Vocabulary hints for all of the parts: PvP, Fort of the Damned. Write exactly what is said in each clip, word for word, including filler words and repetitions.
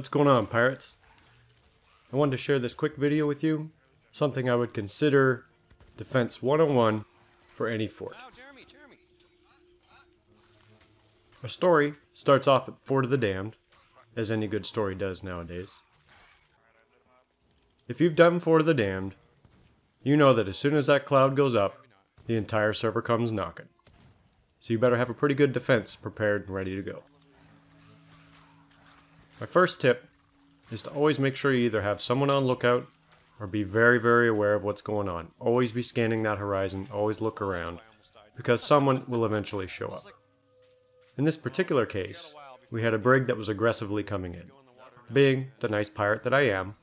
What's going on, pirates? I wanted to share this quick video with you, something I would consider defense one oh one for any fort. Our story starts off at Fort of the Damned, as any good story does nowadays. If you've done Fort of the Damned, you know that as soon as that cloud goes up, the entire server comes knocking. So you better have a pretty good defense prepared and ready to go. My first tip is to always make sure you either have someone on lookout or be very, very aware of what's going on. Always be scanning that horizon, always look around, because someone will eventually show up. In this particular case, we had a brig that was aggressively coming in. Being the nice pirate that I am,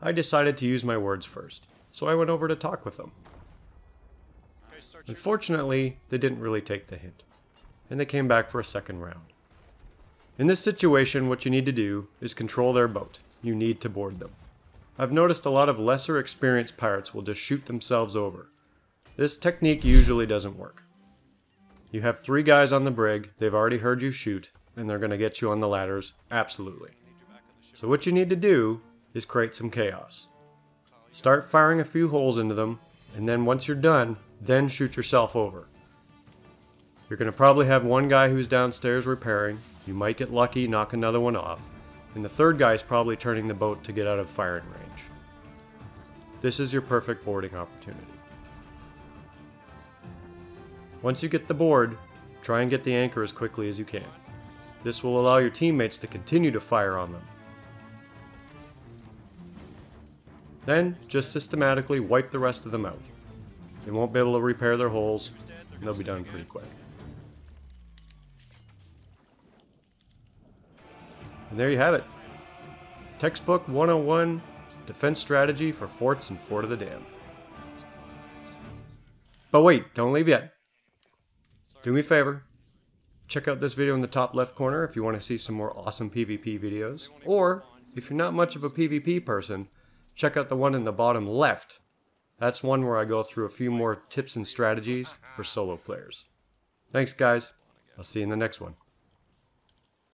I decided to use my words first, so I went over to talk with them. Unfortunately, they didn't really take the hint, and they came back for a second round. In this situation, what you need to do is control their boat. You need to board them. I've noticed a lot of lesser experienced pirates will just shoot themselves over. This technique usually doesn't work. You have three guys on the brig, they've already heard you shoot, and they're going to get you on the ladders, absolutely. So what you need to do is create some chaos. Start firing a few holes into them, and then once you're done, then shoot yourself over. You're going to probably have one guy who's downstairs repairing, you might get lucky, knock another one off, and the third guy is probably turning the boat to get out of firing range. This is your perfect boarding opportunity. Once you get the board, try and get the anchor as quickly as you can. This will allow your teammates to continue to fire on them. Then, just systematically wipe the rest of them out. They won't be able to repair their holes, and they'll be done pretty quick. And there you have it. Textbook one oh one, Defense Strategy for Forts and Fort of the Damned. But wait, don't leave yet. Do me a favor. Check out this video in the top left corner if you want to see some more awesome PvP videos. Or, if you're not much of a PvP person, check out the one in the bottom left. That's one where I go through a few more tips and strategies for solo players. Thanks, guys. I'll see you in the next one.